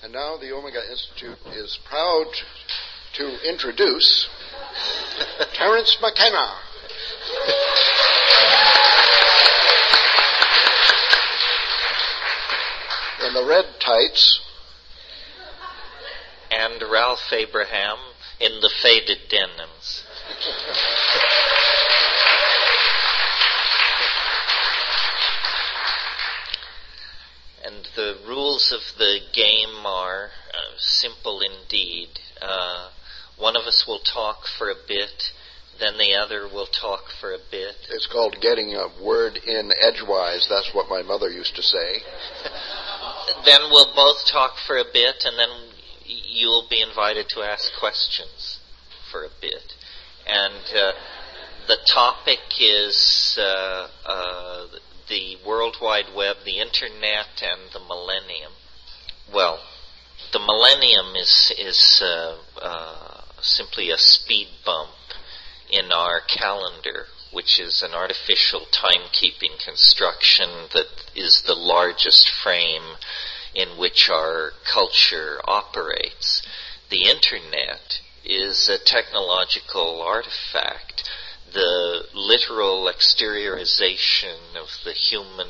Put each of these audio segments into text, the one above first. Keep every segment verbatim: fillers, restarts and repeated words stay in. And now the Omega Institute is proud to introduce Terence McKenna. In the red tights. And Ralph Abraham in the faded denims. And the rules of the game are uh, simple indeed. Uh, one of us will talk for a bit, then the other will talk for a bit. It's called getting a word in edgewise. That's what my mother used to say. Then we'll both talk for a bit, and then you'll be invited to ask questions for a bit. And uh, the topic is uh, uh, the World Wide Web, the Internet, and the Millennium. Well, the Millennium is, is uh, uh, simply a speed bump in our calendar, which is an artificial timekeeping construction that is the largest frame in which our culture operates. The Internet is a technological artifact, the literal exteriorization of the human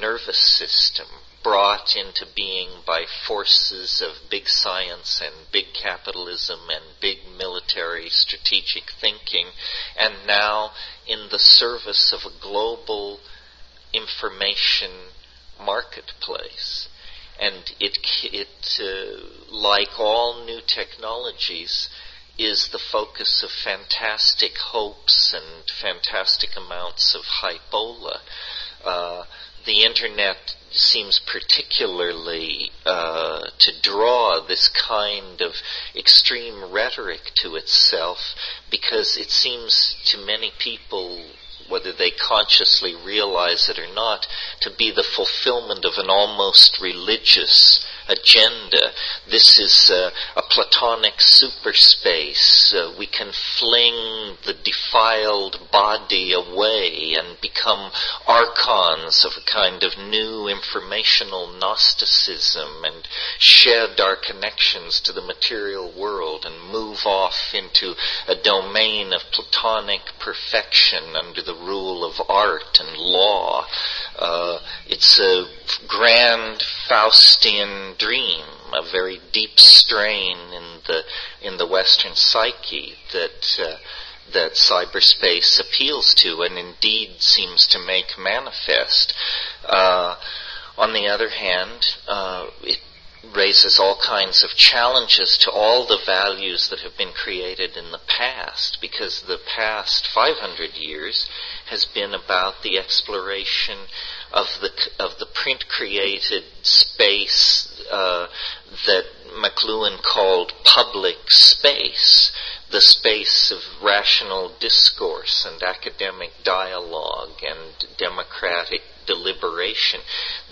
nervous system brought into being by forces of big science and big capitalism and big military strategic thinking, and now in the service of a global information marketplace. And it, it uh, like all new technologies, is the focus of fantastic hopes and fantastic amounts of hyperbole. Uh, the Internet seems particularly uh, to draw this kind of extreme rhetoric to itself, because it seems to many people, whether they consciously realize it or not, to be the fulfillment of an almost religious agenda. This is uh, a Platonic superspace. Uh, we can fling the defiled body away and become archons of a kind of new informational Gnosticism and shed our connections to the material world and move off into a domain of Platonic perfection under the rule of art and law. Uh, it's a grand Faustian dream, a very deep strain in the in the Western psyche that uh, that cyberspace appeals to and indeed seems to make manifest. Uh, on the other hand, uh, it raises all kinds of challenges to all the values that have been created in the past, because the past five hundred years has been about the exploration of the of the print-created space uh, that McLuhan called public space, the space of rational discourse and academic dialogue and democratic deliberation.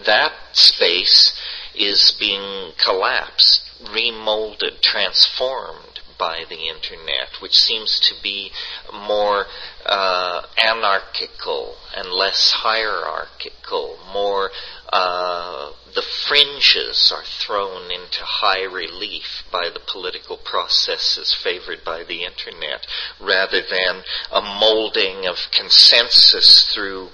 That space is being collapsed, remolded, transformed by the Internet, which seems to be more uh, anarchical and less hierarchical. More uh, the fringes are thrown into high relief by the political processes favored by the Internet, rather than a molding of consensus through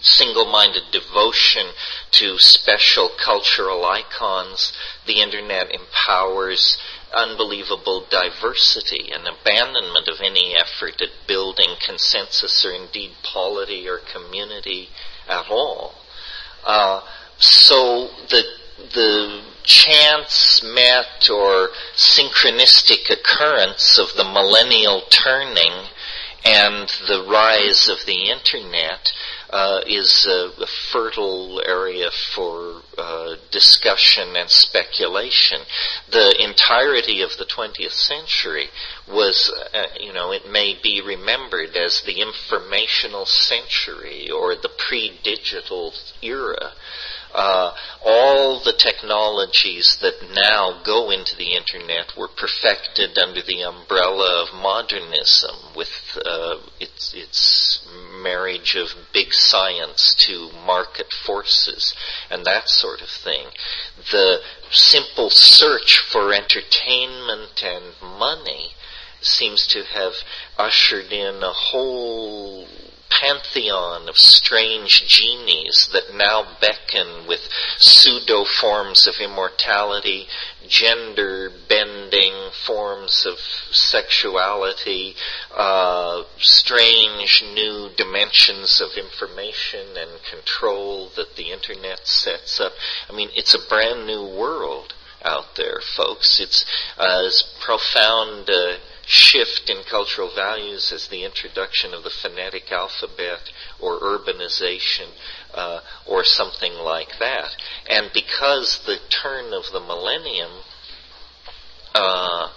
single-minded devotion to special cultural icons. The Internet empowers unbelievable diversity and abandonment of any effort at building consensus or indeed polity or community at all. Uh, so the the chance met or synchronistic occurrence of the millennial turning and the rise of the Internet Uh, is a, a fertile area for uh, discussion and speculation. The entirety of the twentieth century was, uh, you know, it may be remembered as the informational century or the pre-digital era. Uh, all the technologies that now go into the Internet were perfected under the umbrella of modernism, with uh, its, its marriage of big science to market forces and that sort of thing. The simple search for entertainment and money seems to have ushered in a whole pantheon of strange genies that now beckon with pseudo forms of immortality, gender bending forms of sexuality, uh, strange new dimensions of information and control that the internet sets up. I mean, it's a brand new world out there, folks. It's uh, as profound uh, shift in cultural values as the introduction of the phonetic alphabet or urbanization uh, or something like that. And because the turn of the millennium uh,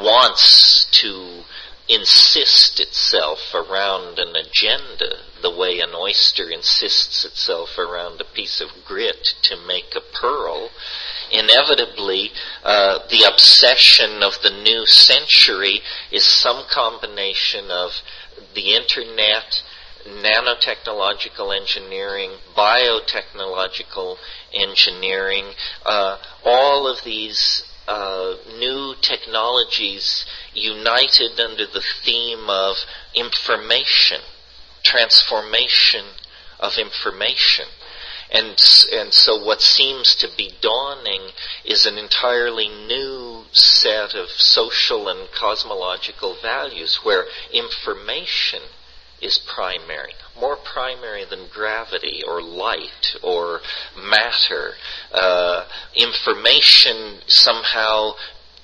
wants to insist itself around an agenda the way an oyster insists itself around a piece of grit to make a pearl, inevitably uh, the obsession of the new century is some combination of the internet, nanotechnological engineering, biotechnological engineering, uh, all of these Uh, new technologies united under the theme of information, transformation of information. And, and so what seems to be dawning is an entirely new set of social and cosmological values where information is primary, more primary than gravity or light or matter. Uh, information somehow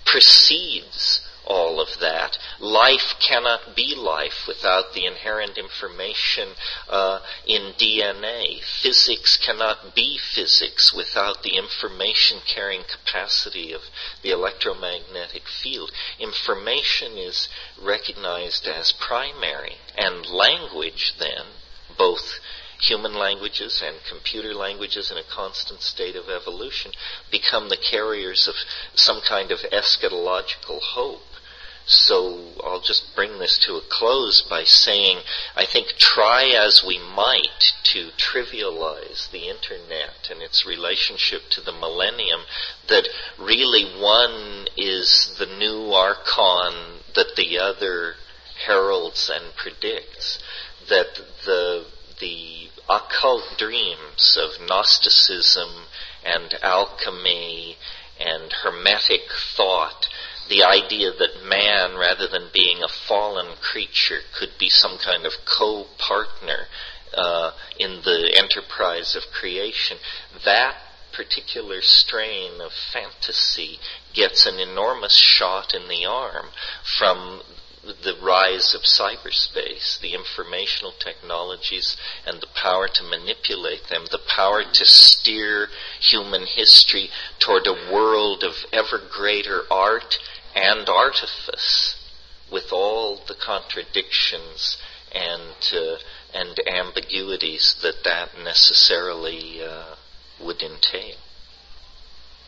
precedes all of that. Life cannot be life without the inherent information uh, in D N A. Physics cannot be physics without the information-carrying capacity of the electromagnetic field. Information is recognized as primary, and language then, both human languages and computer languages in a constant state of evolution, become the carriers of some kind of eschatological hope. So I'll just bring this to a close by saying, I think try as we might to trivialize the internet and its relationship to the millennium, that really one is the new archon that the other heralds and predicts, that the, the occult dreams of Gnosticism and alchemy and hermetic thought, the idea that man, rather than being a fallen creature, could be some kind of co-partner uh, in the enterprise of creation, that particular strain of fantasy gets an enormous shot in the arm from the rise of cyberspace, the informational technologies and the power to manipulate them, the power to steer human history toward a world of ever greater art and artifice, with all the contradictions and uh, and ambiguities that that necessarily uh, would entail.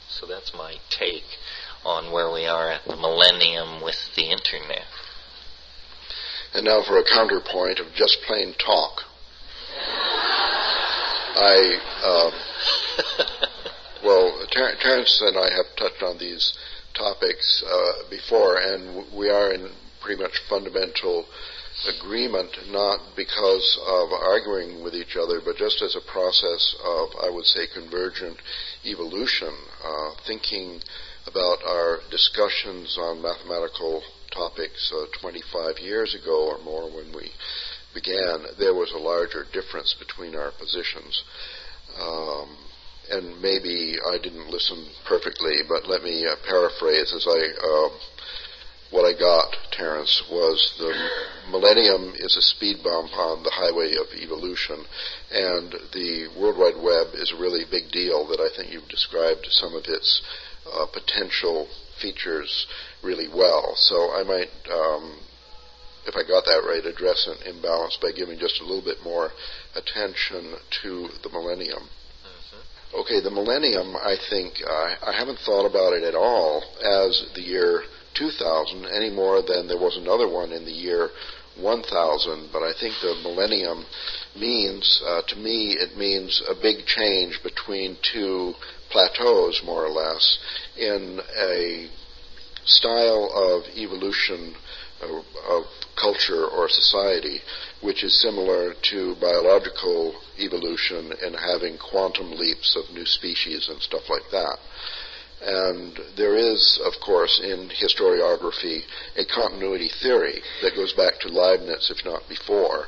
So that's my take on where we are at the millennium with the internet. And now for a counterpoint of just plain talk. I uh, well, Ter Terence and I have touched on these topics uh, before, and we are in pretty much fundamental agreement, not because of arguing with each other, but just as a process of, I would say, convergent evolution, uh, thinking about our discussions on mathematical topics uh, twenty-five years ago or more when we began, there was a larger difference between our positions. Um, and maybe I didn't listen perfectly, but let me uh, paraphrase as I, uh, what I got, Terence, was the millennium is a speed bump on the highway of evolution, and the World Wide Web is a really big deal that I think you've described some of its uh, potential features really well. So I might, um, if I got that right, address an imbalance by giving just a little bit more attention to the millennium. Mm-hmm. Okay, the millennium, I think, uh, I haven't thought about it at all as the year two thousand any more than there was another one in the year one thousand, but I think the millennium means, uh, to me, it means a big change between two plateaus, more or less, in a style of evolution of, of culture or society, which is similar to biological evolution in having quantum leaps of new species and stuff like that. And there is, of course, in historiography, a continuity theory that goes back to Leibniz, if not before.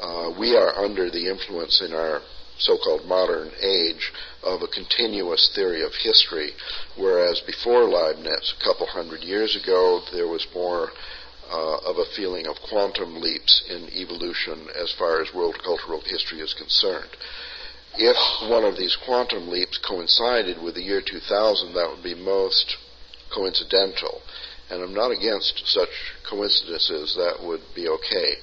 Uh, we are under the influence in our so-called modern age of a continuous theory of history, whereas before Leibniz, a couple hundred years ago, there was more uh, of a feeling of quantum leaps in evolution as far as world cultural history is concerned. If one of these quantum leaps coincided with the year two thousand, that would be most coincidental. And I'm not against such coincidences. That would be okay.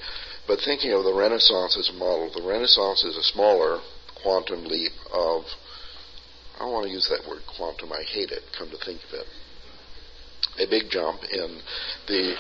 But thinking of the Renaissance as a model, the Renaissance is a smaller quantum leap of, I don't want to use that word quantum, I hate it, come to think of it, a big jump in the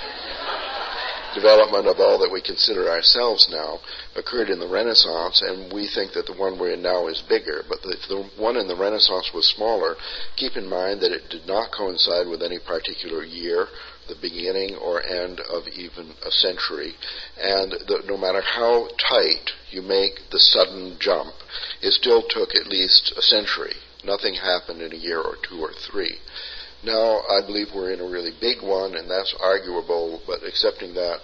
development of all that we consider ourselves now occurred in the Renaissance, and we think that the one we're in now is bigger. But if the one in the Renaissance was smaller, keep in mind that it did not coincide with any particular year, the beginning or end of even a century, and that no matter how tight you make the sudden jump, it still took at least a century. Nothing happened in a year or two or three. Now, I believe we're in a really big one, and that's arguable, but accepting that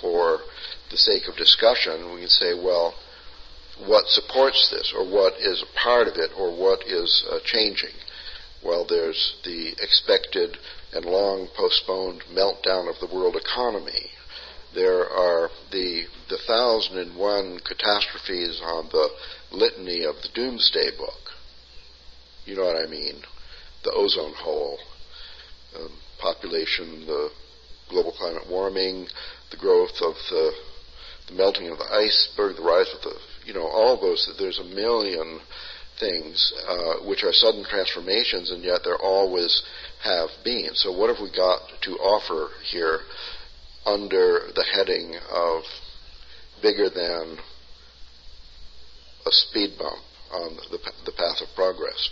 for the sake of discussion, we can say, well, what supports this, or what is a part of it, or what is uh, changing? Well, there's the expected and long postponed meltdown of the world economy. There are the, the thousand and one catastrophes on the litany of the Doomsday Book. You know what I mean? The ozone hole. Um, population, the global climate warming, the growth of the, the melting of the iceberg, the rise of the, you know, all those, there's a million things uh, which are sudden transformations, and yet they're always have been. So what have we got to offer here under the heading of bigger than a speed bump on the, the path of progress?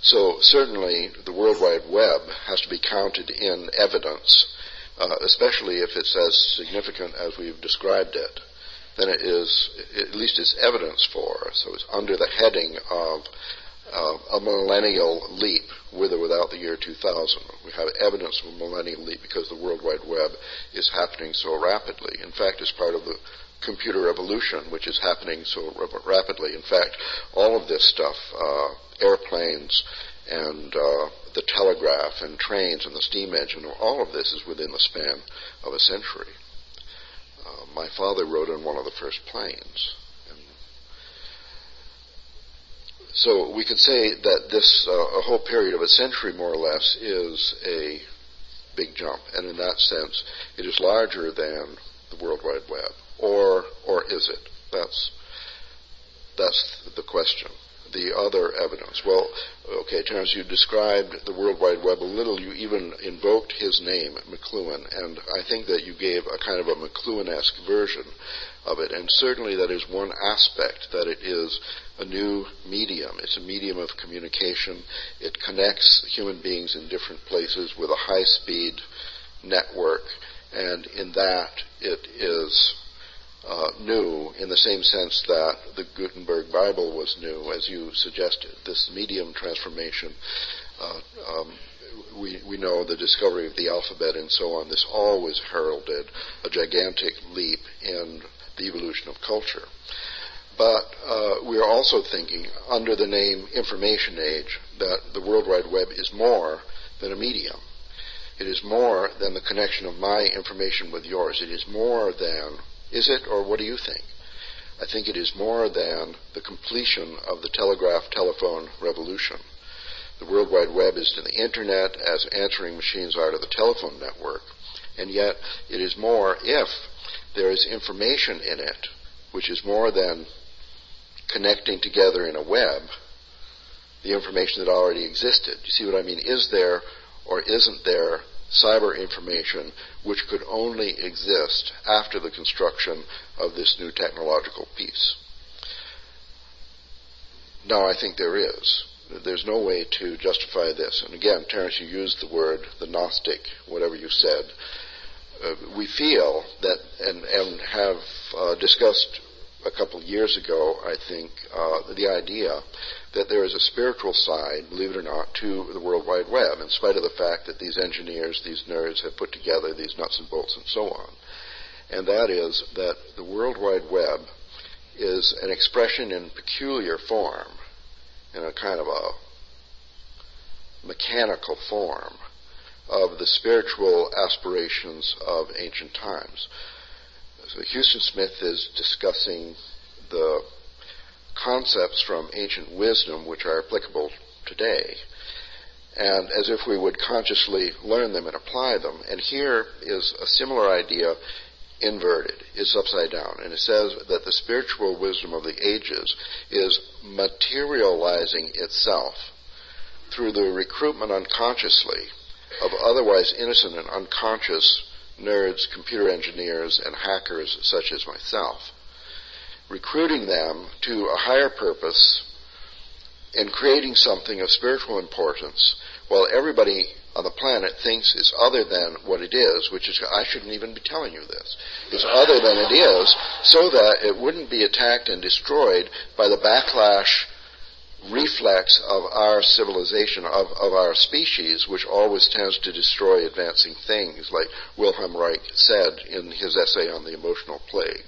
So certainly the World Wide Web has to be counted in evidence, uh, especially if it's as significant as we've described it. Then it is, at least it's evidence for, so it's under the heading of uh, a millennial leap, with or without the year two thousand. We have evidence of a millennial leap because the World Wide Web is happening so rapidly. In fact, it's part of the computer evolution, which is happening so rapidly. In fact, all of this stuff, uh, airplanes and uh, the telegraph and trains and the steam engine, all of this is within the span of a century. Uh, my father rode in one of the first planes. And so we could say that this uh, a whole period of a century, more or less, is a big jump. And in that sense, it is larger than the World Wide Web. Or or is it? That's that's the question. The other evidence. Well, okay, Terence, you described the World Wide Web a little. You even invoked his name, McLuhan, and I think that you gave a kind of a McLuhan-esque version of it. And certainly that is one aspect, that it is a new medium. It's a medium of communication. It connects human beings in different places with a high-speed network, and in that it is Uh, new in the same sense that the Gutenberg Bible was new, as you suggested. This medium transformation, uh, um, we, we know the discovery of the alphabet and so on, this always heralded a gigantic leap in the evolution of culture. But uh, we are also thinking, under the name Information Age, that the World Wide Web is more than a medium. It is more than the connection of my information with yours. It is more than... Is it, or what do you think? I think it is more than the completion of the telegraph-telephone revolution. The World Wide Web is to the Internet as answering machines are to the telephone network, and yet it is more if there is information in it, which is more than connecting together in a web the information that already existed. You see what I mean? Is there or isn't there cyber information which could only exist after the construction of this new technological piece? No, I think there is. There's no way to justify this. And again, Terence, you used the word, the Gnostic, whatever you said. Uh, we feel that, and, and have uh, discussed a couple of years ago, I think, uh, the idea that there is a spiritual side, believe it or not, to the World Wide Web, in spite of the fact that these engineers, these nerds, have put together these nuts and bolts and so on. And that is that the World Wide Web is an expression in peculiar form, in a kind of a mechanical form, of the spiritual aspirations of ancient times. So Houston Smith is discussing the concepts from ancient wisdom which are applicable today, and as if we would consciously learn them and apply them. And here is a similar idea inverted, is upside down. And it says that the spiritual wisdom of the ages is materializing itself through the recruitment unconsciously of otherwise innocent and unconscious nerds, computer engineers, and hackers such as myself, recruiting them to a higher purpose and creating something of spiritual importance while everybody on the planet thinks it's other than what it is, which is, I shouldn't even be telling you this, it's other than it is, so that it wouldn't be attacked and destroyed by the backlash reflex of our civilization, of, of our species, which always tends to destroy advancing things, like Wilhelm Reich said in his essay on the emotional plague.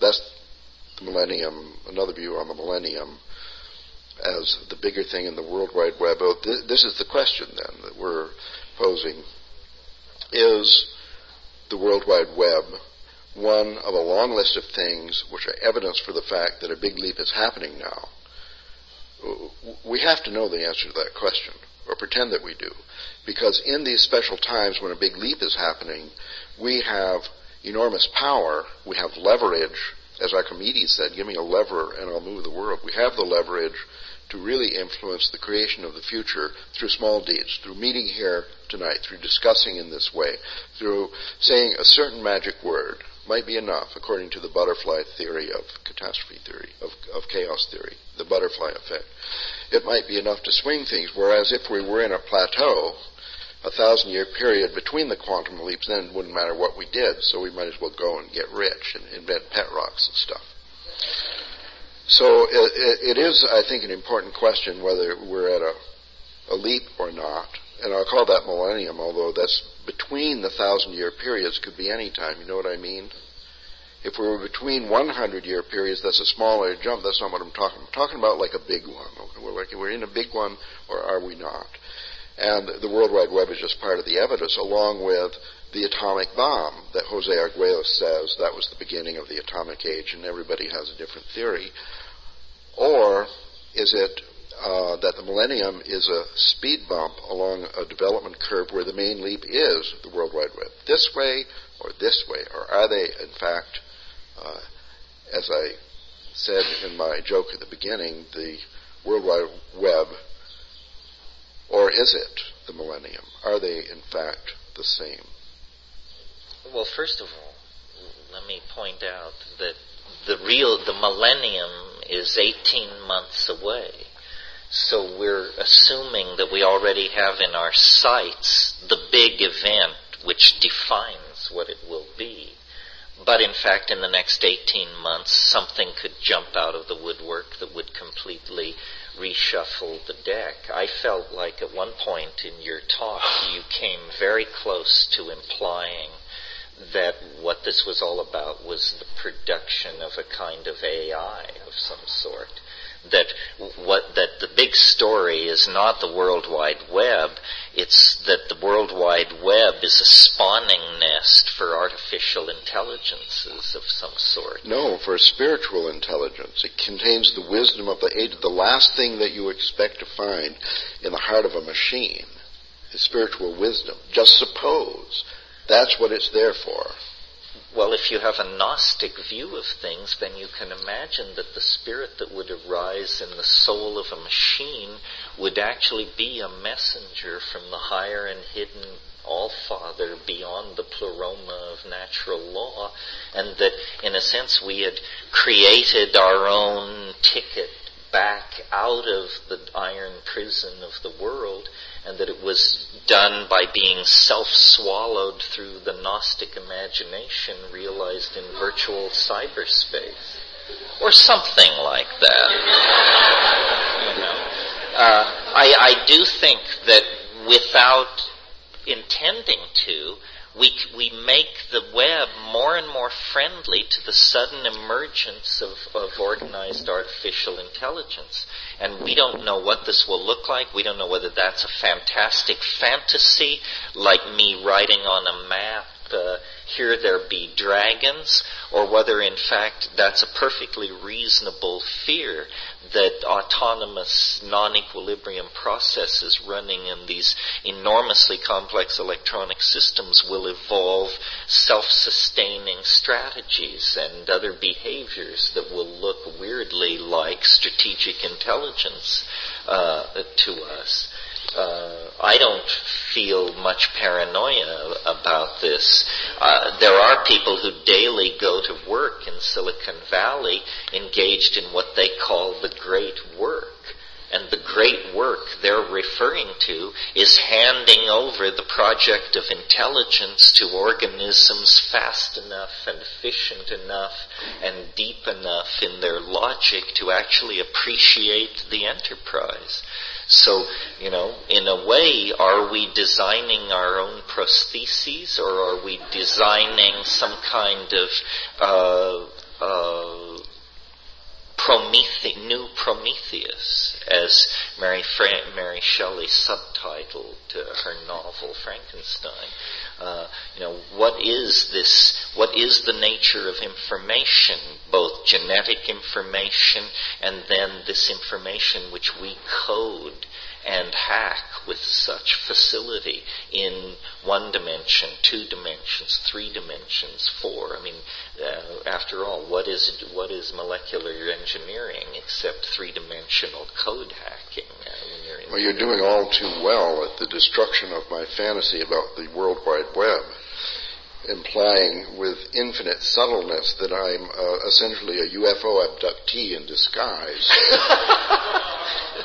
That's the millennium, another view on the millennium as the bigger thing in the World Wide Web. This is the question, then, that we're posing. Is the World Wide Web one of a long list of things which are evidence for the fact that a big leap is happening now? We have to know the answer to that question, or pretend that we do, because in these special times when a big leap is happening, we have enormous power, we have leverage. As Archimedes said, give me a lever and I'll move the world. We have the leverage to really influence the creation of the future through small deeds, through meeting here tonight, through discussing in this way, through saying a certain magic word might be enough, according to the butterfly theory of catastrophe theory, of, of chaos theory, the butterfly effect. It might be enough to swing things, whereas if we were in a plateau, a thousand-year period between the quantum leaps, then it wouldn't matter what we did, so we might as well go and get rich and invent pet rocks and stuff. So it, it is, I think, an important question whether we're at a, a leap or not. And I'll call that millennium, although that's between the thousand-year periods, could be any time, you know what I mean? If we were between hundred-year periods, that's a smaller jump. That's not what I'm talking about. I'm talking about like a big one. We're, like, we're in a big one, or are we not? And the World Wide Web is just part of the evidence, along with the atomic bomb that Jose Arguelles says that was the beginning of the atomic age, and everybody has a different theory. Or is it uh, that the millennium is a speed bump along a development curve where the main leap is the World Wide Web, this way or this way? Or are they, in fact, uh, as I said in my joke at the beginning, the World Wide Web, or is it the millennium? Are they, in fact, the same? Well, first of all, let me point out that the real, the millennium is eighteen months away. So we're assuming that we already have in our sights the big event which defines what it will be. But in fact, in the next eighteen months, something could jump out of the woodwork that would completely reshuffle the deck. I felt like at one point in your talk, you came very close to implying that what this was all about was the production of a kind of A I of some sort. That what that the big story is not the World Wide Web, it's that the World Wide Web is a spawning nest for artificial intelligences of some sort. No, for spiritual intelligence. It contains the wisdom of the age. The last thing that you expect to find in the heart of a machine is spiritual wisdom. Just suppose that's what it's there for. Well, if you have a Gnostic view of things, then you can imagine that the spirit that would arise in the soul of a machine would actually be a messenger from the higher and hidden all-father beyond the pleroma of natural law, and that, in a sense, we had created our own ticket back out of the iron prison of the world, and that it was done by being self-swallowed through the Gnostic imagination realized in virtual cyberspace. Or something like that. You know. Uh, I, I do think that without intending to, we, we make the web more and more friendly to the sudden emergence of, of organized artificial intelligence. And we don't know what this will look like. We don't know whether that's a fantastic fantasy, like me writing on a map, uh, here there be dragons, or whether in fact that's a perfectly reasonable fear that autonomous non-equilibrium processes running in these enormously complex electronic systems will evolve self-sustaining strategies and other behaviors that will look weirdly like strategic intelligence uh, to us. Uh, I don't feel much paranoia about this. Uh, there are people who daily go to work in Silicon Valley engaged in what they call the great work. And the great work they're referring to is handing over the project of intelligence to organisms fast enough and efficient enough and deep enough in their logic to actually appreciate the enterprise. So, you know, in a way, are we designing our own prostheses, or are we designing some kind of uh, uh, Promethe- new Prometheus, as Mary, Fra- Mary Shelley subtitled her novel Frankenstein? Uh, you know, what is this? What is the nature of information, both genetic information and then this information which we code and hack with such facility in one dimension, two dimensions, three dimensions, four? I mean, uh, after all, what is what is molecular engineering except three-dimensional code hacking? Uh, when you're well, you're doing all too well at the destruction of my fantasy about the World Wide Web, implying with infinite subtleness that I'm uh, essentially a U F O abductee in disguise.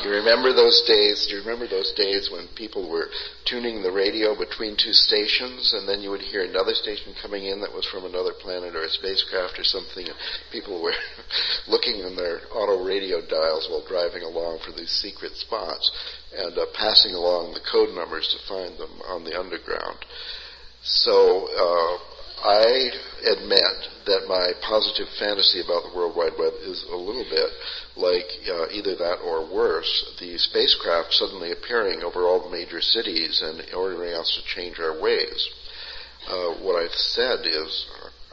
You remember those days? Do you remember those days when people were tuning the radio between two stations, and then you would hear another station coming in that was from another planet or a spacecraft or something, and people were looking in their auto radio dials while driving along for these secret spots and uh, passing along the code numbers to find them on the underground? So uh, I admit that my positive fantasy about the World Wide Web is a little bit like uh, either that or worse, the spacecraft suddenly appearing over all the major cities and ordering us to change our ways. Uh, what I've said is,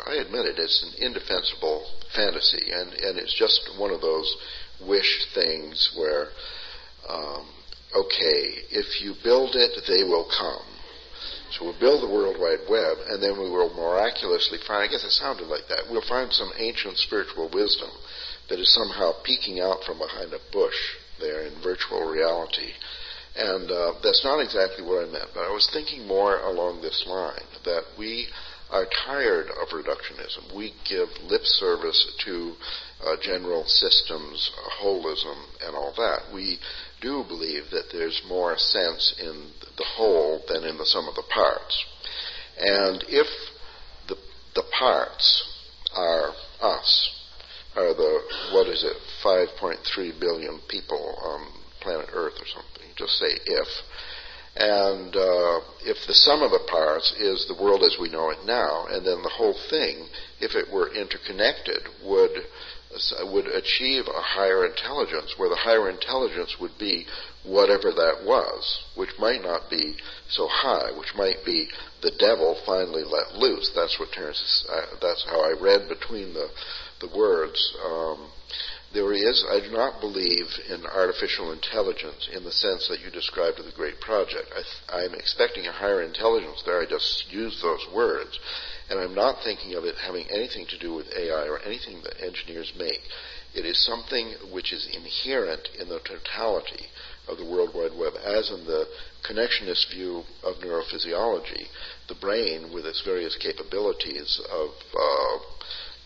I admit it, it's an indefensible fantasy, and, and it's just one of those wish things where, um, okay, if you build it, they will come. So we'll build the World Wide Web, and then we will miraculously find, I guess it sounded like that, we'll find some ancient spiritual wisdom that is somehow peeking out from behind a bush there in virtual reality. And uh, that's not exactly what I meant, but I was thinking more along this line, that we are tired of reductionism. We give lip service to uh, general systems, holism, and all that. We do believe that there's more sense in the whole than in the sum of the parts. And if the, the parts are us, are the, what is it, five point three billion people on planet Earth or something, just say if, and uh, if the sum of the parts is the world as we know it now, and then the whole thing, if it were interconnected, would would achieve a higher intelligence, where the higher intelligence would be whatever that was, which might not be so high, which might be the devil finally let loose. That's what Terence, uh, that's how I read between the, the words. Um, there is, I do not believe in artificial intelligence in the sense that you described of the great project. I th- I'm expecting a higher intelligence there. I just used those words. And I'm not thinking of it having anything to do with A I or anything that engineers make. It is something which is inherent in the totality of the World Wide Web as in the connectionist view of neurophysiology, the brain with its various capabilities of uh,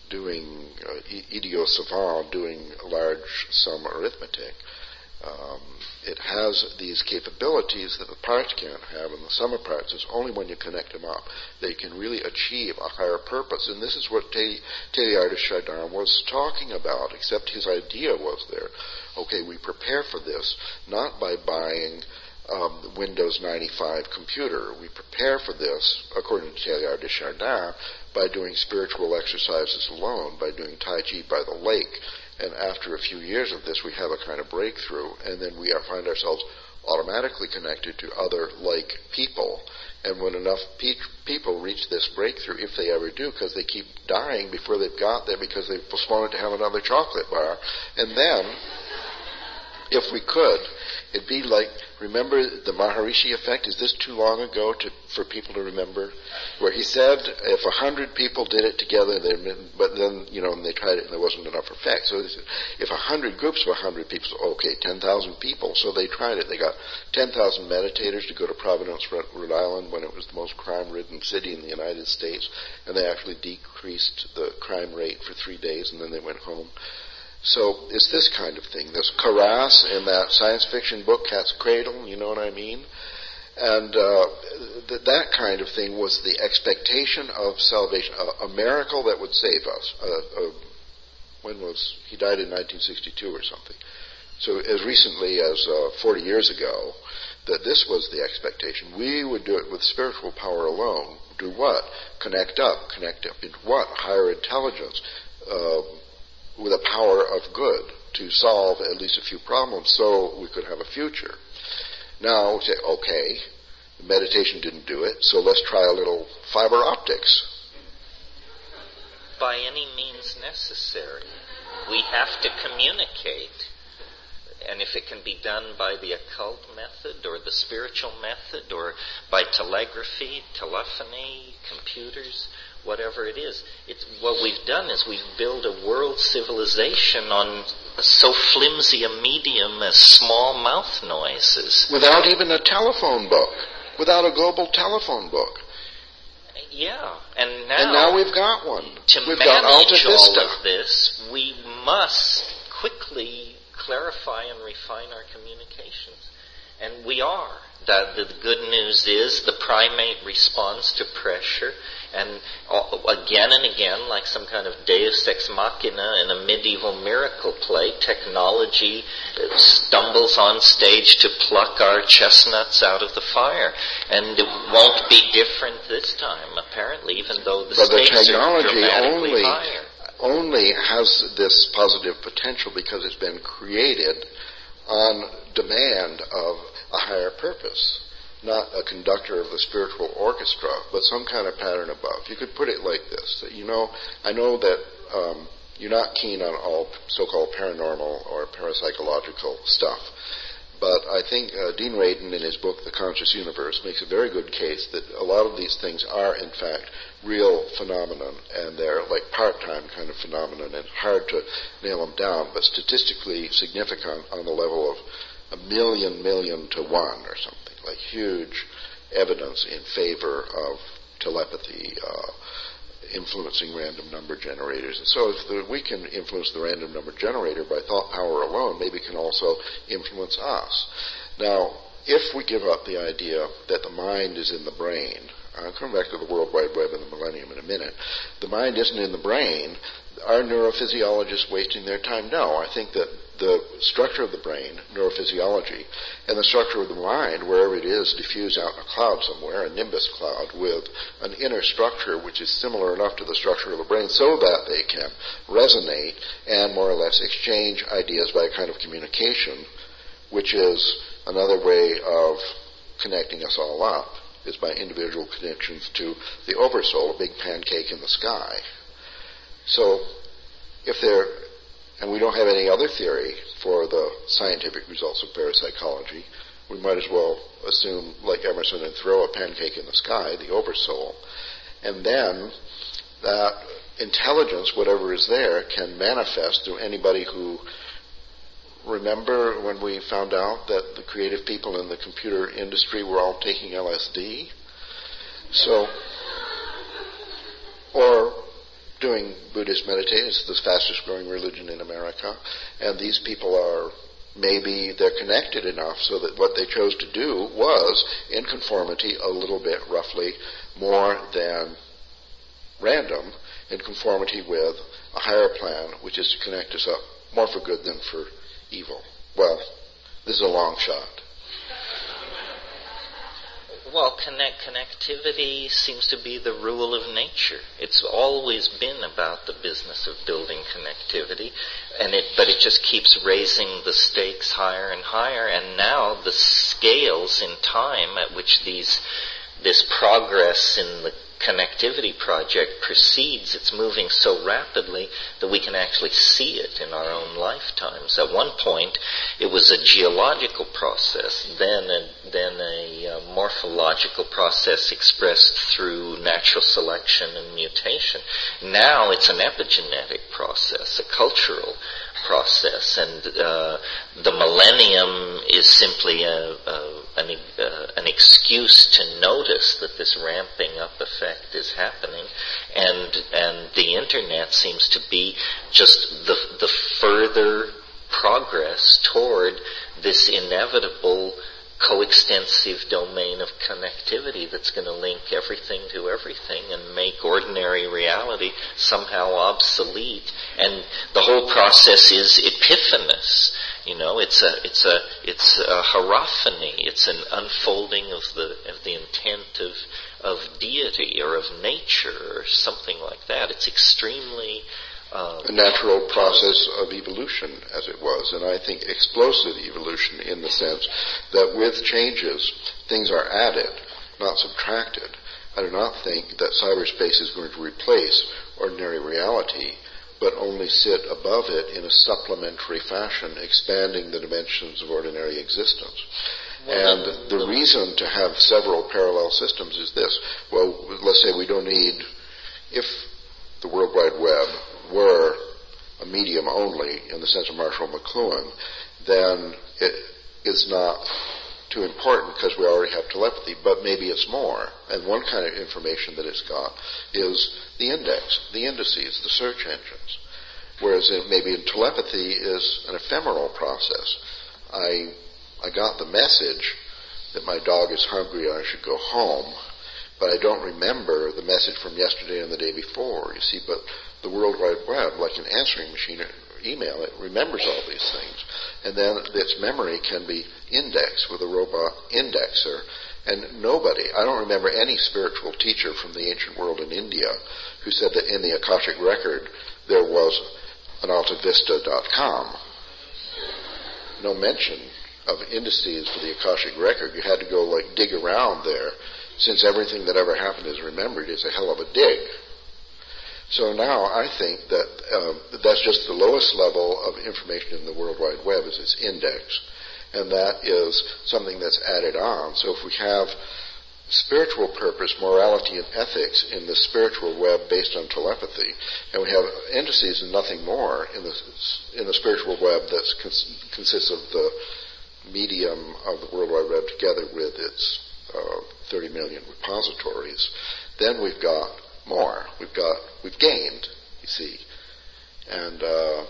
doing uh, idiot savant, doing large sum arithmetic, um, it has these capabilities that the parts can't have, and the sum of parts is only when you connect them up. They can really achieve a higher purpose, and this is what Teilhard de Chardin was talking about, except his idea was there. Okay, we prepare for this not by buying um, the Windows ninety-five computer. We prepare for this, according to Teilhard de Chardin, by doing spiritual exercises alone, by doing Tai Chi by the lake. And after a few years of this, we have a kind of breakthrough, and then we find ourselves automatically connected to other like people. And when enough pe people reach this breakthrough, if they ever do, because they keep dying before they've got there because they've postponed to have another chocolate bar. And then, if we could, it'd be like, remember the Maharishi effect? Is this too long ago to, for people to remember? Where he said, if a hundred people did it together, but then, you know, and they tried it and there wasn't enough effect. So if a hundred groups of a hundred people, okay, ten thousand people. So they tried it. They got ten thousand meditators to go to Providence, Rhode Island, when it was the most crime-ridden city in the United States. And they actually decreased the crime rate for three days, and then they went home. So it's this kind of thing. There's Karas in that science fiction book, Cat's Cradle, you know what I mean? And uh, th that kind of thing was the expectation of salvation, a, a miracle that would save us. Uh, uh, when was, he died in nineteen sixty-two or something. So as recently as uh, forty years ago, that this was the expectation. We would do it with spiritual power alone. Do what? Connect up. Connect up into what? Higher intelligence. Uh, with a power of good to solve at least a few problems so we could have a future. Now, say, okay, meditation didn't do it, so let's try a little fiber optics. By any means necessary. We have to communicate. And if it can be done by the occult method or the spiritual method or by telegraphy, telephony, computers, whatever it is, it's, what we've done is we've built a world civilization on so flimsy a medium as small mouth noises. Without even a telephone book, without a global telephone book. Yeah, and now, and now we've got one. To we've manage got Alta Vista. All of this, we must quickly clarify and refine our communications. And we are. The, the good news is the primate responds to pressure, and again and again, like some kind of deus ex machina in a medieval miracle play, technology stumbles on stage to pluck our chestnuts out of the fire. And it won't be different this time, apparently, even though the stakes are dramatically higher. Only has this positive potential because it's been created on demand of a higher purpose, not a conductor of the spiritual orchestra, but some kind of pattern above. You could put it like this. You know, I know that um, you're not keen on all so-called paranormal or parapsychological stuff, but I think uh, Dean Radin in his book, The Conscious Universe, makes a very good case that a lot of these things are, in fact, real phenomenon, and they're like part-time kind of phenomenon, and hard to nail them down, but statistically significant on the level of a million, million to one or something, like huge evidence in favor of telepathy, uh, influencing random number generators. And so if the, we can influence the random number generator by thought power alone, maybe it can also influence us. Now, if we give up the idea that the mind is in the brain, I'll come back to the World Wide Web and the millennium in a minute, the mind isn't in the brain, are neurophysiologists wasting their time? No, I think that the structure of the brain, neurophysiology, and the structure of the mind, wherever it is, diffused out in a cloud somewhere, a nimbus cloud, with an inner structure which is similar enough to the structure of the brain so that they can resonate and more or less exchange ideas by a kind of communication, which is another way of connecting us all up, is by individual connections to the Oversoul, a big pancake in the sky. So, if there, and we don't have any other theory for the scientific results of parapsychology, we might as well assume, like Emerson, and throw a pancake in the sky, the Oversoul, and then that intelligence, whatever is there, can manifest through anybody who Remember when we found out that the creative people in the computer industry were all taking L S D? So, or doing Buddhist meditation. It's the fastest growing religion in America. And these people are, maybe they're connected enough so that what they chose to do was, in conformity, a little bit roughly, more than random, in conformity with a higher plan, which is to connect us up more for good than for evil. Well, this is a long shot. Well, connect, connectivity seems to be the rule of nature. It's always been about the business of building connectivity, and it, but it just keeps raising the stakes higher and higher, and now the scales in time at which these this progress in the connectivity project proceeds, it's moving so rapidly that we can actually see it in our own lifetimes. At one point, it was a geological process, then a, then a uh, morphological process expressed through natural selection and mutation. Now it's an epigenetic process, a cultural process, and uh, the millennium is simply a, a, an, uh, an excuse to notice that this ramping up effect is happening, and and the internet seems to be just the the further progress toward this inevitable coextensive domain of connectivity that's going to link everything to everything and make ordinary reality somehow obsolete. And the whole process is epiphanous. You know, it's a it's a it's a hierophany. It's an unfolding of the of the intent of of deity or of nature or something like that. It's extremely Um, a natural process of evolution, as it was, and I think explosive evolution in the sense that with changes, things are added, not subtracted. I do not think that cyberspace is going to replace ordinary reality, but only sit above it in a supplementary fashion, expanding the dimensions of ordinary existence. And the reason to have several parallel systems is this. Well, let's say we don't need, if the World Wide Web were a medium only in the sense of Marshall McLuhan, then it is not too important because we already have telepathy, but maybe it's more. And one kind of information that it's got is the index, the indices, the search engines. Whereas it, maybe in telepathy is an ephemeral process. I, I got the message that my dog is hungry and I should go home, but I don't remember the message from yesterday and the day before, you see, but the World Wide Web, like an answering machine or email, it remembers all these things. And then its memory can be indexed with a robot indexer. And nobody, I don't remember any spiritual teacher from the ancient world in India who said that in the Akashic Record there was an Alta Vista dot com. No mention of indices for the Akashic Record. You had to go, like, dig around there. Since everything that ever happened is remembered, it's a hell of a dig. So now I think that um, that's just the lowest level of information in the World Wide Web is its index. And that is something that's added on. So if we have spiritual purpose, morality, and ethics in the spiritual web based on telepathy, and we have indices and nothing more in the, in the spiritual web that cons- consists of the medium of the World Wide Web together with its uh, thirty million repositories, then we've got more. We've got, we've gained, you see. And uh,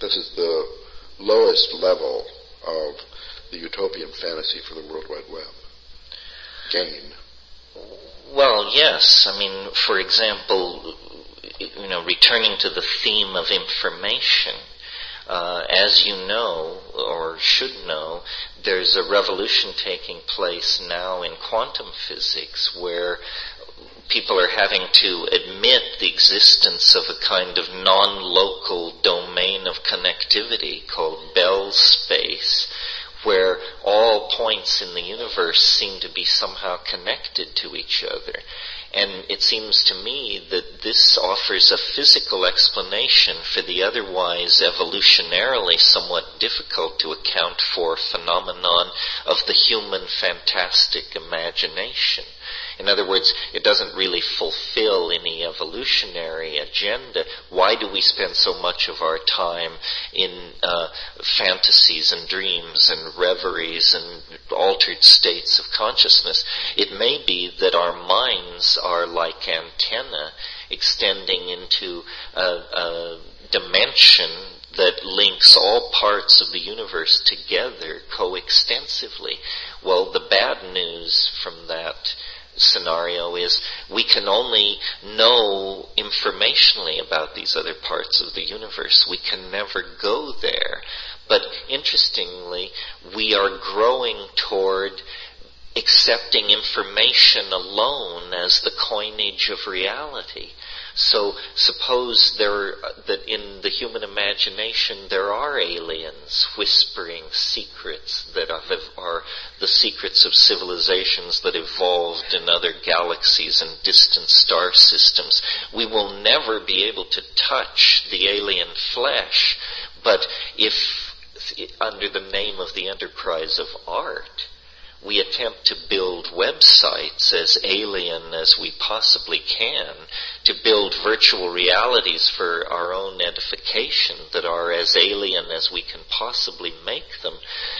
this is the lowest level of the utopian fantasy for the World Wide Web. Gain. Well, yes. I mean, for example, you know, returning to the theme of information, Uh, as you know, or should know, there's a revolution taking place now in quantum physics where people are having to admit the existence of a kind of non-local domain of connectivity called Bell space, where all points in the universe seem to be somehow connected to each other. And it seems to me that this offers a physical explanation for the otherwise evolutionarily somewhat difficult to account for phenomenon of the human fantastic imagination. In other words, it doesn't really fulfill any evolutionary agenda. Why do we spend so much of our time in uh, fantasies and dreams and reveries and altered states of consciousness? It may be that our minds are like antennae extending into a, a dimension that links all parts of the universe together coextensively. Well, the bad news from that scenario is we can only know informationally about these other parts of the universe. We can never go there. But interestingly, we are growing toward accepting information alone as the coinage of reality. So suppose there, that in the human imagination there are aliens whispering secrets that are the secrets of civilizations that evolved in other galaxies and distant star systems. We will never be able to touch the alien flesh, but if under the name of the enterprise of art, we attempt to build websites as alien as we possibly can, to build virtual realities for our own edification that are as alien as we can possibly make them.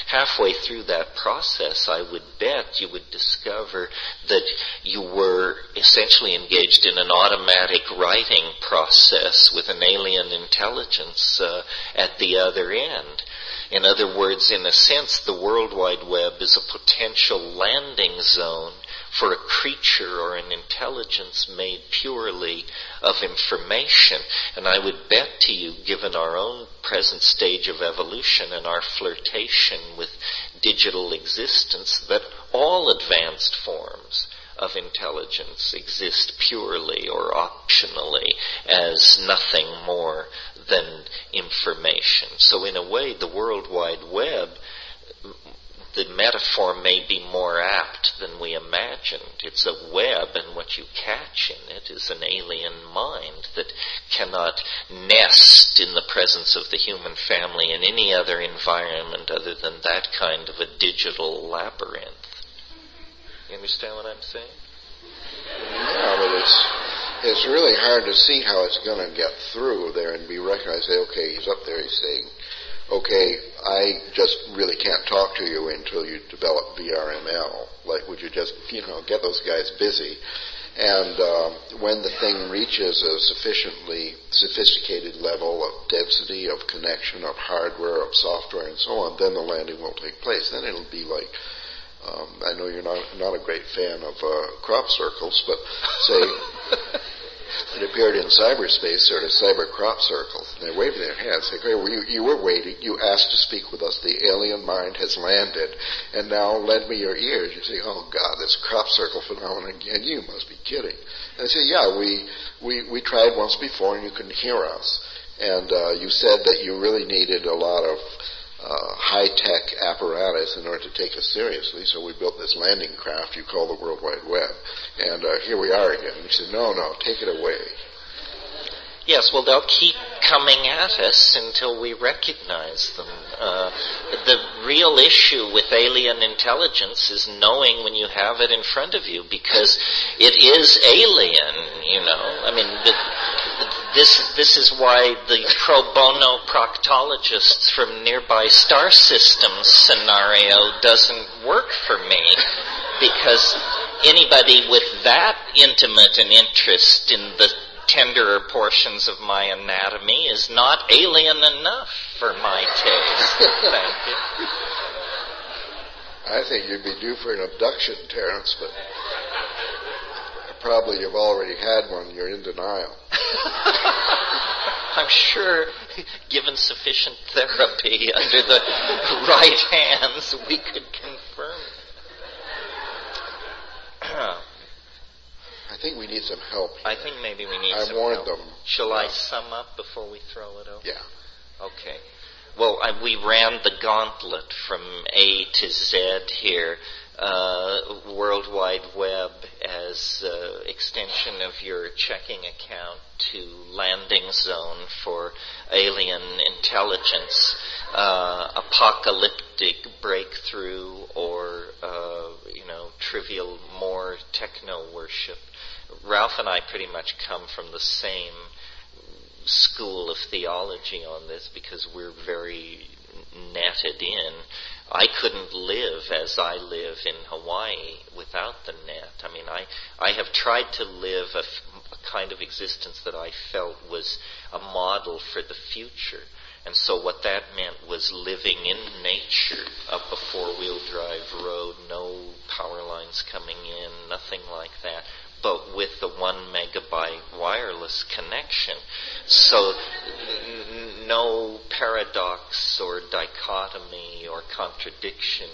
Halfway through that process, I would bet you would discover that you were essentially engaged in an automatic writing process with an alien intelligence uh, at the other end. In other words, in a sense, the World Wide Web is a potential landing zone for a creature or an intelligence made purely of information. And I would bet to you, given our own present stage of evolution and our flirtation with digital existence, that all advanced forms of intelligence exist purely or optionally as nothing more than information. So in a way, the World Wide Web, the metaphor may be more apt than we imagined. It's a web, and what you catch in it is an alien mind that cannot nest in the presence of the human family in any other environment other than that kind of a digital labyrinth. You understand what I'm saying? Yeah, but it's, it's really hard to see how it's going to get through there and be recognized. Say, okay, he's up there, he's saying, okay, I just really can't talk to you until you develop V R M L. Like, would you just, you know, get those guys busy? And um, when the thing reaches a sufficiently sophisticated level of density, of connection, of hardware, of software, and so on, then the landing will take place. Then it'll be like, Um, I know you're not not a great fan of uh, crop circles, but say it appeared in cyberspace, sort of cyber crop circles. And they're waving their hands, like, hey, well, you, you were waiting. You asked to speak with us. The alien mind has landed, and now lend me your ears. You say, oh God, this crop circle phenomenon again. You must be kidding. And I say, yeah, we we we tried once before, and you couldn't hear us. And uh, you said that you really needed a lot of Uh, high-tech apparatus in order to take us seriously, so we built this landing craft you call the World Wide Web. And uh, here we are again. And she said, no, no, take it away. Yes, well, they'll keep coming at us until we recognize them. Uh, the real issue with alien intelligence is knowing when you have it in front of you, because it is alien, you know. I mean, the, the, This, this is why the pro bono proctologists from nearby star systems scenario doesn't work for me, because anybody with that intimate an interest in the tenderer portions of my anatomy is not alien enough for my taste. Thank you. I think you'd be due for an abduction, Terence, but probably you've already had one. You're in denial. I'm sure, given sufficient therapy under the right hands, we could confirm it. I think we need some help here. I think maybe we need I some help. I warned them. Shall I sum up before we throw it over? Yeah. Okay. Well, I, we ran the gauntlet from A to Z here. Uh, World Wide Web as uh, extension of your checking account to landing zone for alien intelligence, uh, apocalyptic breakthrough, or uh, you know, trivial, more techno worship. Ralph and I pretty much come from the same school of theology on this because we're very netted in. I couldn't live as I live in Hawaii without the net. I mean, I, I have tried to live a, f- a kind of existence that I felt was a model for the future. And so what that meant was living in nature, up a four-wheel drive road, no power lines coming in, nothing like that, but with the one megabyte wireless connection. So n- no paradox or dichotomy or contradiction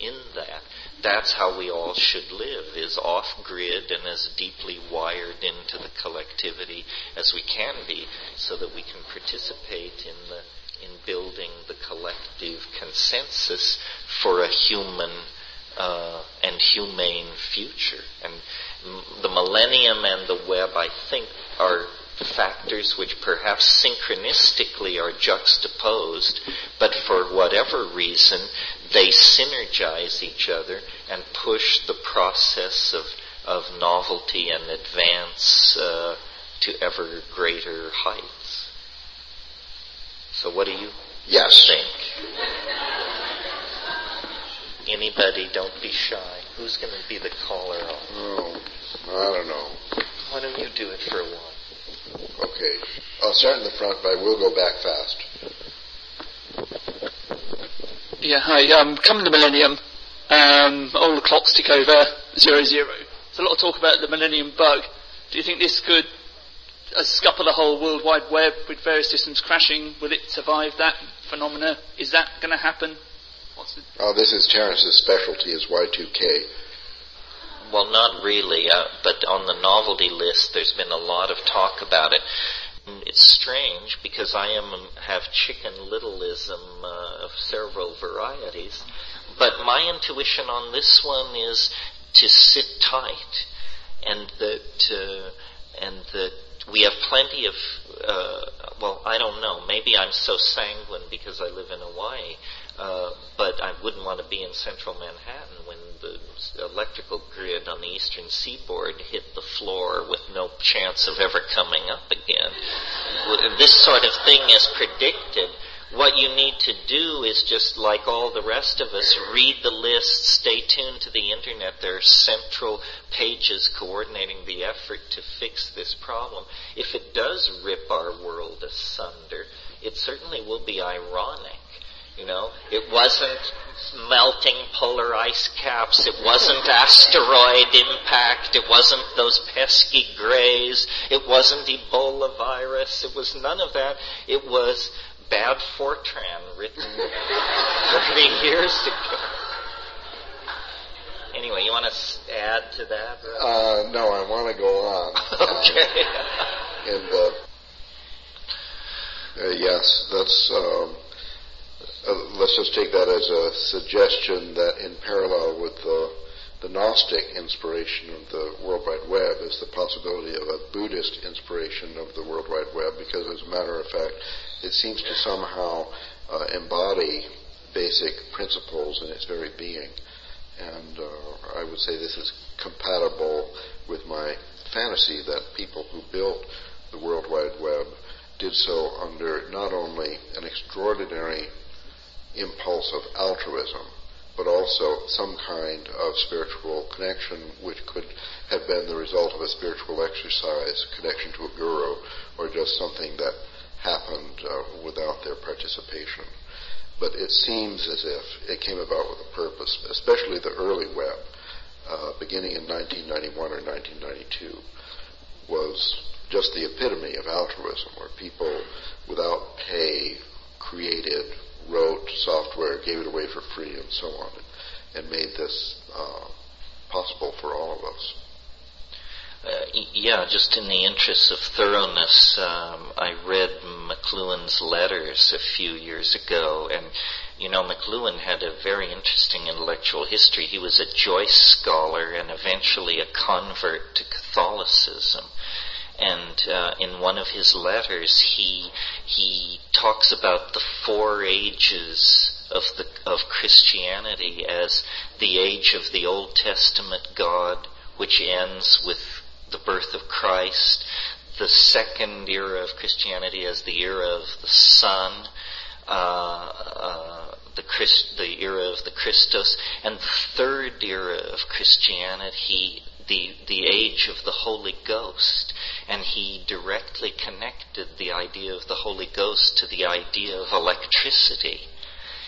in that. That's how we all should live, is off-grid and as deeply wired into the collectivity as we can be, so that we can participate in the in building the collective consensus for a human uh, and humane future. And m- the millennium and the web, I think, are factors which perhaps synchronistically are juxtaposed, but for whatever reason they synergize each other and push the process of, of novelty and advance uh, to ever greater heights. So what do you yes. think? Anybody, don't be shy. Who's going to be the caller on? Oh, I don't know. Why don't you do it for a while? Okay. I'll start in the front, but I will go back fast. Yeah, hi. Um, come the millennium, um, all the clocks tick over zero zero. There's a lot of talk about the millennium bug. Do you think this could uh, scupper the whole World Wide Web with various systems crashing? Will it survive that phenomena? Is that going to happen? What's the oh, this is Terence's specialty, is Y two K. Well, not really, uh, but on the novelty list, there's been a lot of talk about it. It's strange because I am have chicken littleism uh, of several varieties, but my intuition on this one is to sit tight, and that uh, and that we have plenty of. Uh, well, I don't know. Maybe I'm so sanguine because I live in Hawaii. Uh, but I wouldn't want to be in central Manhattan when the electrical grid on the eastern seaboard hit the floor with no chance of ever coming up again. This sort of thing is predicted. What you need to do is just, like all the rest of us, read the list, stay tuned to the internet. There are central pages coordinating the effort to fix this problem. If it does rip our world asunder, it certainly will be ironic. You know, it wasn't melting polar ice caps, it wasn't asteroid impact, it wasn't those pesky grays, it wasn't Ebola virus, it was none of that. It was bad Fortran written thirty years ago. Anyway, you want to add to that? Uh, no, I want to go on. Okay. Um, and, uh, uh, yes, that's... Um, Uh, let's just take that as a suggestion that in parallel with the, the Gnostic inspiration of the World Wide Web is the possibility of a Buddhist inspiration of the World Wide Web, because as a matter of fact, it seems to somehow uh, embody basic principles in its very being. And uh, I would say this is compatible with my fantasy that people who built the World Wide Web did so under not only an extraordinary impulse of altruism, but also some kind of spiritual connection, which could have been the result of a spiritual exercise, connection to a guru, or just something that happened uh, without their participation. But it seems as if it came about with a purpose, especially the early web, uh, beginning in nineteen ninety-one or nineteen ninety-two, was just the epitome of altruism, where people without pay created, wrote software, gave it away for free, and so on, and made this uh, possible for all of us. Uh, yeah, just in the interest of thoroughness, um, I read McLuhan's letters a few years ago, and you know, McLuhan had a very interesting intellectual history. He was a Joyce scholar and eventually a convert to Catholicism. And uh, in one of his letters, he he talks about the four ages of the of Christianity as the age of the Old Testament God, which ends with the birth of Christ. The second era of Christianity is the era of the Son, uh, uh, the, Christ, the era of the Christos, and the third era of Christianity, the, the age of the Holy Ghost. And he directly connected the idea of the Holy Ghost to the idea of electricity.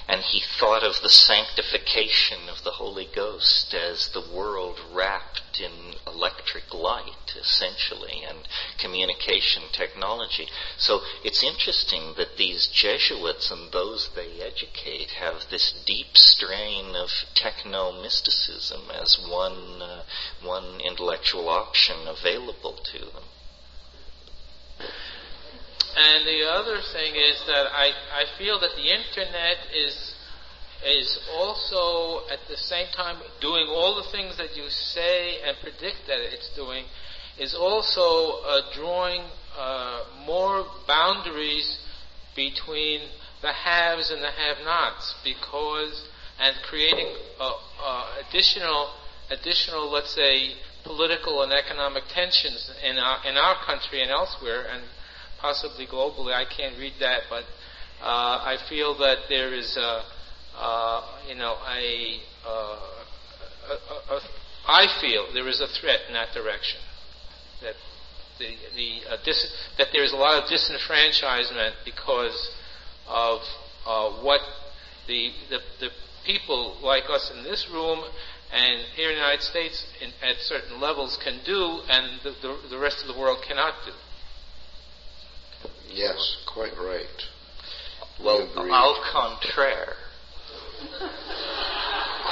And he thought of the sanctification of the Holy Ghost as the world wrapped in electric light, essentially, and communication technology. So it's interesting that these Jesuits and those they educate have this deep strain of techno-mysticism as one, uh, one intellectual option available to them. And the other thing is that I, I feel that the internet is is also at the same time doing all the things that you say and predict that it's doing, is also uh, drawing uh, more boundaries between the haves and the have-nots, because and creating uh, uh, additional additional let's say political and economic tensions in our in our country and elsewhere, and possibly globally. I can't read that, but uh, I feel that there is a, uh, you know, a, uh, a, a, a, I feel there is a threat in that direction. That the the uh, dis that there is a lot of disenfranchisement because of uh, what the, the the people like us in this room and here in the United States in, at certain levels can do, and the, the, the rest of the world cannot do. Yes, quite right. We well, agree. Au contraire.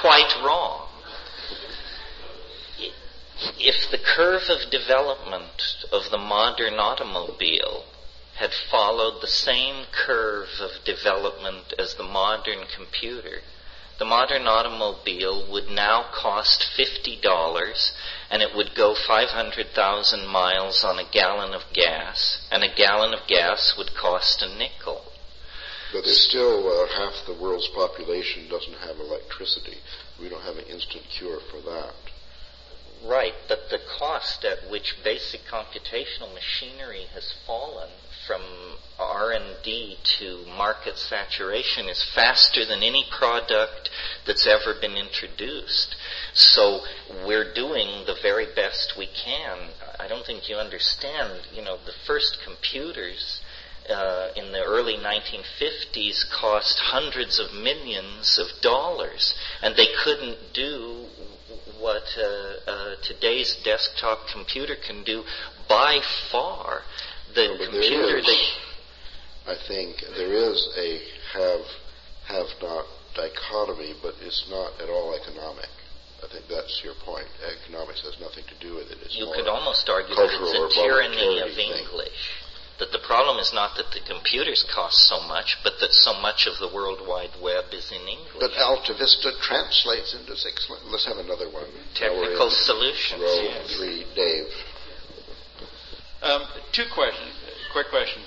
Quite wrong. If the curve of development of the modern automobile had followed the same curve of development as the modern computer, the modern automobile would now cost fifty dollars, and it would go five hundred thousand miles on a gallon of gas, and a gallon of gas would cost a nickel. But there's still uh, half the world's population doesn't have electricity. We don't have an instant cure for that. Right, but the cost at which basic computational machinery has fallen from R and D to market saturation is faster than any product that's ever been introduced. So we're doing the very best we can. I don't think you understand, you know, the first computers uh, in the early nineteen fifties cost hundreds of millions of dollars, and they couldn't do what uh, uh, today's desktop computer can do by far. The well, computer is, I think there is a have have not dichotomy, but it's not at all economic. I think that's your point. Economics has nothing to do with it. It's you could almost argue that it's a tyranny of English. That the problem is not that the computers cost so much, but that so much of the World Wide Web is in English. But Alta Vista translates into six. Let's have another one. Technical solutions. Row yes. three, Dave. Um, two questions, quick questions.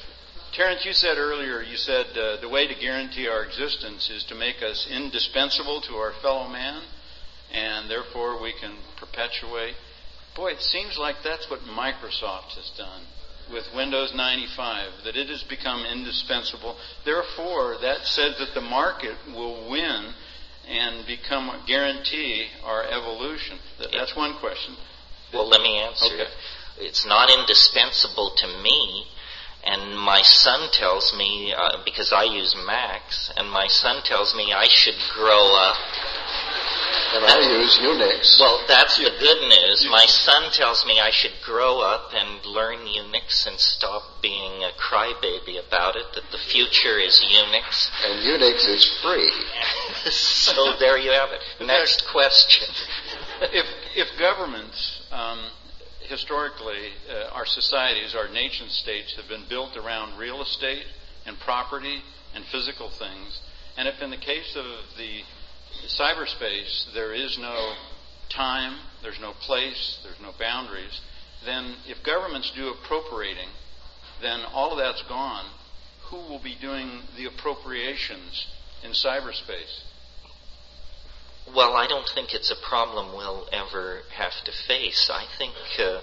Terence, you said earlier, you said uh, the way to guarantee our existence is to make us indispensable to our fellow man, and therefore we can perpetuate. Boy, it seems like that's what Microsoft has done with Windows ninety-five, that it has become indispensable. Therefore, that says that the market will win and become a guarantee our evolution. That, that's one question. Well, let me answer okay. it. It's not indispensable to me, and my son tells me, uh, because I use Macs, and my son tells me I should grow up. And I use Unix. Well, that's the good news. My son tells me I should grow up and learn Unix and stop being a crybaby about it, that the future is Unix. And Unix is free. So there you have it. Next question. If, if governments... Um, Historically, uh, our societies, our nation states have been built around real estate and property and physical things. And if in the case of the cyberspace there is no time, there's no place, there's no boundaries, then if governments do appropriating, then all of that's gone. Who will be doing the appropriations in cyberspace? well, I don't think it's a problem we'll ever have to face. I think uh,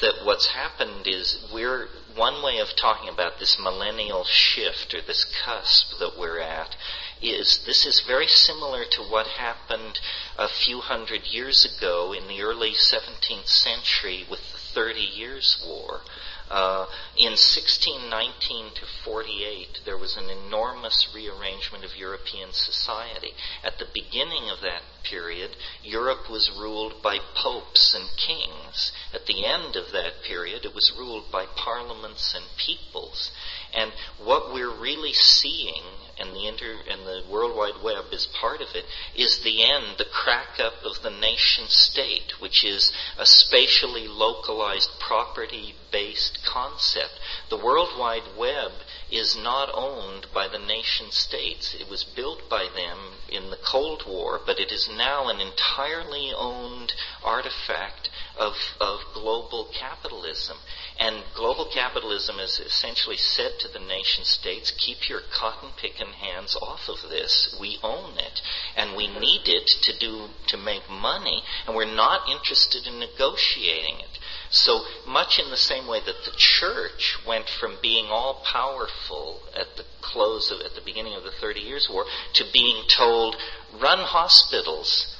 that what's happened is we're, one way of talking about this millennial shift or this cusp that we're at is this is very similar to what happened a few hundred years ago in the early seventeenth century with the Thirty Years' War. Uh, in sixteen nineteen to forty-eight, there was an enormous rearrangement of European society. At the beginning of that period, Europe was ruled by popes and kings. At the end of that period, it was ruled by parliaments and peoples. And what we're really seeing, and the, inter, and the World Wide Web is part of it, is the end, the crack up of the nation state, which is a spatially localized property-based concept. The World Wide Web is not owned by the nation states. It was built by them in the Cold War, but it is now an entirely owned artifact of, of global capitalism. And global capitalism has essentially said to the nation states, keep your cotton-picking hands off of this. We own it, and we need it to, do, to make money, and we're not interested in negotiating it. So much in the same way that the church went from being all powerful at the close of, at the beginning of the Thirty Years' War to being told, run hospitals,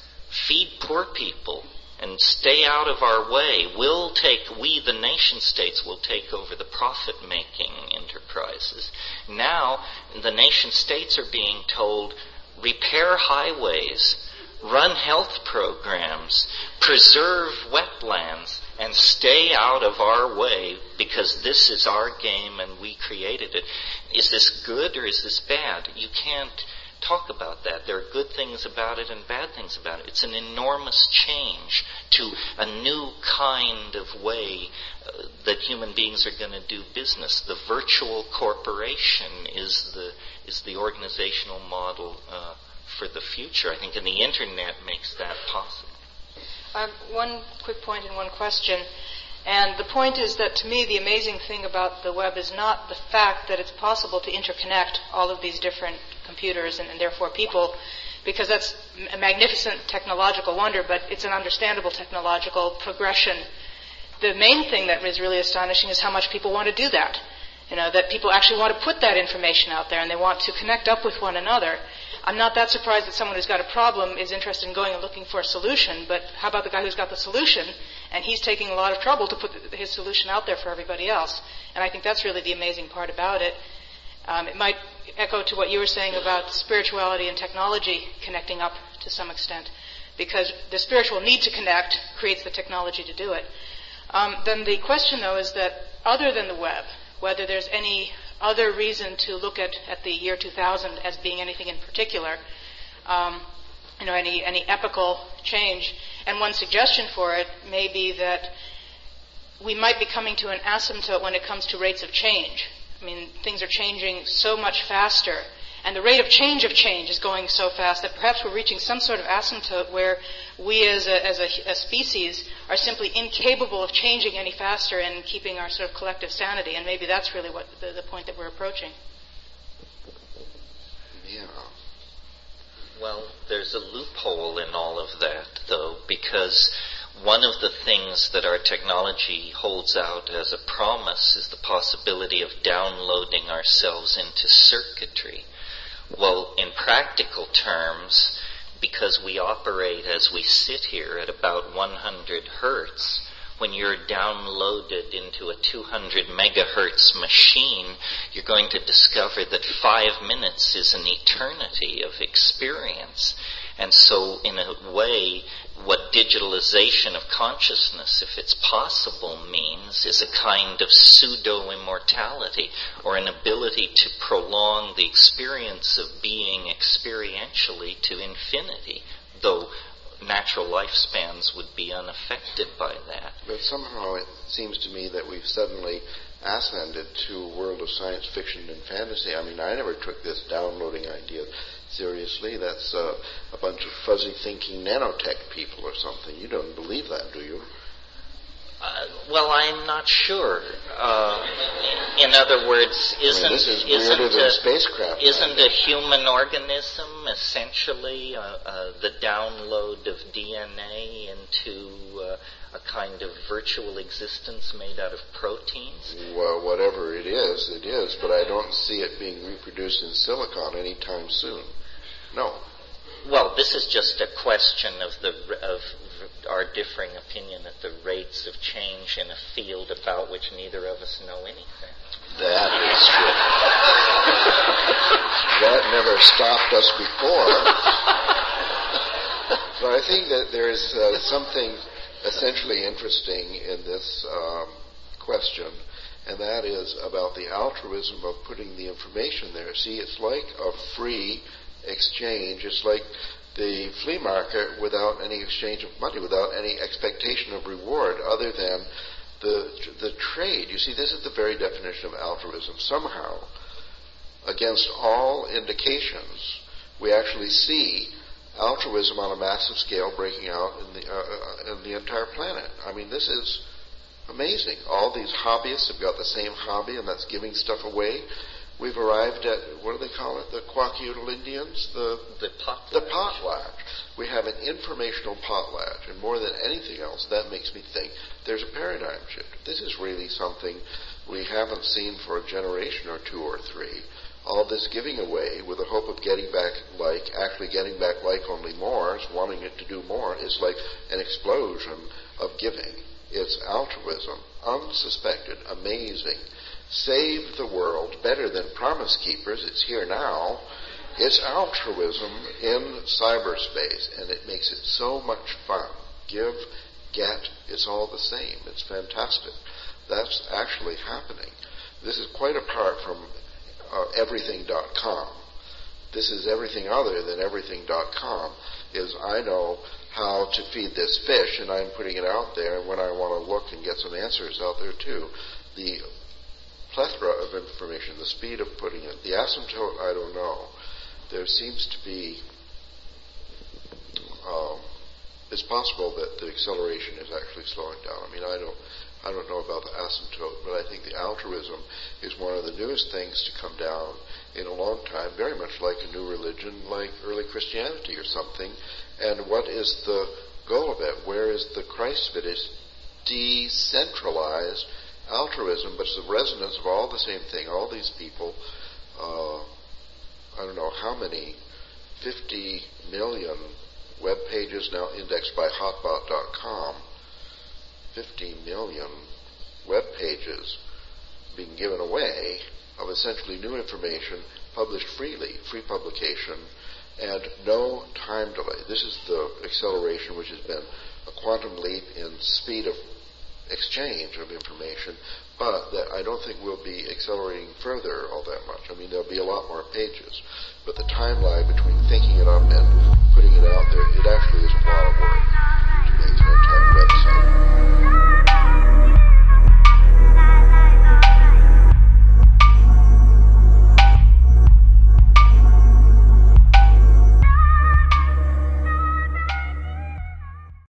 feed poor people, and stay out of our way. We'll take, we the nation states will take over the profit-making enterprises. Now the nation states are being told, repair highways, run health programs, preserve wetlands, and stay out of our way because this is our game and we created it. Is this good or is this bad? You can't talk about that. There are good things about it and bad things about it. It's an enormous change to a new kind of way uh, that human beings are going to do business. The virtual corporation is the, is the organizational model uh, for the future, I think, and the internet makes that possible. Uh, one quick point and one question. And the point is that, to me, the amazing thing about the web is not the fact that it's possible to interconnect all of these different computers and, and therefore people, because that's a magnificent technological wonder, but it's an understandable technological progression. The main thing that is really astonishing is how much people want to do that. You know, that people actually want to put that information out there and they want to connect up with one another. I'm not that surprised that someone who's got a problem is interested in going and looking for a solution, but how about the guy who's got the solution and he's taking a lot of trouble to put his solution out there for everybody else? And I think that's really the amazing part about it. Um, it might echo to what you were saying about spirituality and technology connecting up to some extent, because the spiritual need to connect creates the technology to do it. Um, then the question, though, is that other than the web, whether there's any other reason to look at, at the year two thousand as being anything in particular, um, you know, any, any epical change. And one suggestion for it may be that we might be coming to an asymptote when it comes to rates of change. I mean, things are changing so much faster, and the rate of change of change is going so fast that perhaps we're reaching some sort of asymptote where we as a, as a, a species are simply incapable of changing any faster and keeping our sort of collective sanity. And maybe that's really what the, the point that we're approaching. Yeah. Well, there's a loophole in all of that, though, because one of the things that our technology holds out as a promise is the possibility of downloading ourselves into circuitry. Well, in practical terms, because we operate as we sit here at about one hundred hertz, when you're downloaded into a two hundred megahertz machine, you're going to discover that five minutes is an eternity of experience. And so, in a way, what digitalization of consciousness, if it's possible, means is a kind of pseudo-immortality, or an ability to prolong the experience of being experientially to infinity, though natural lifespans would be unaffected by that. But somehow it seems to me that we've suddenly ascended to a world of science fiction and fantasy. I mean, I never took this downloading idea seriously. That's uh, a bunch of fuzzy thinking nanotech people or something. You don't believe that, do you? Uh, well, I'm not sure. Uh, in other words, isn't I mean, this is isn't, a, spacecraft, isn't a human organism essentially uh, uh, the download of D N A into uh, a kind of virtual existence made out of proteins? Well, whatever it is, it is. But I don't see it being reproduced in silicon anytime soon. No. Well, this is just a question of the of our differing opinion at the rates of change in a field about which neither of us know anything. That is true. That never stopped us before. But I think that there is uh, something essentially interesting in this um, question, and that is about the altruism of putting the information there. See, it's like a free exchange. It's like the flea market without any exchange of money, without any expectation of reward other than the the trade. You see, this is the very definition of altruism. Somehow, against all indications, we actually see altruism on a massive scale breaking out in the uh, in the entire planet. I mean, this is amazing. All these hobbyists have got the same hobby, and that's giving stuff away. We've arrived at, what do they call it, the Kwakutl Indians? The, the potlatch. The potlatch. We have an informational potlatch, and more than anything else, that makes me think there's a paradigm shift. This is really something we haven't seen for a generation or two or three. All this giving away with the hope of getting back like, actually getting back like only more, wanting it to do more, is like an explosion of giving. It's altruism, unsuspected, amazing. Save the world, better than Promise Keepers, it's here now. It's altruism in cyberspace, and it makes it so much fun. Give, get, it's all the same. It's fantastic. That's actually happening. This is quite apart from uh, everything dot com. This is everything other than everything dot com. Is I know how to feed this fish, and I'm putting it out there, and when I want to look and get some answers out there, too. The plethora of information, the speed of putting it, the asymptote, I don't know. There seems to be, um, it's possible that the acceleration is actually slowing down. I mean, I don't, I don't know about the asymptote, but I think the altruism is one of the newest things to come down in a long time, very much like a new religion, like early Christianity or something. And what is the goal of it? Where is the Christ of it? It's decentralized altruism, but it's the resonance of all the same thing. All these people, uh, I don't know how many, fifty million web pages now indexed by hotbot dot com, fifty million web pages being given away of essentially new information published freely, free publication, and no time delay. This is the acceleration which has been a quantum leap in speed of exchange of information, but that I don't think we'll be accelerating further all that much. I mean, there'll be a lot more pages, but the timeline between thinking it up and putting it out there, it actually